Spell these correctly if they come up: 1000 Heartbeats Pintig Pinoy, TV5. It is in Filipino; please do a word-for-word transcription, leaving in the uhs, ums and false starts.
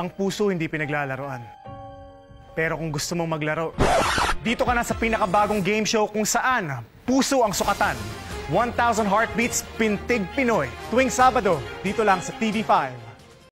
Ang puso hindi pinaglalaroan. Pero kung gusto mong maglaro, dito ka na sa pinakabagong game show kung saan puso ang sukatan. one thousand Heartbeats Pintig Pinoy. Tuwing Sabado, dito lang sa T V five.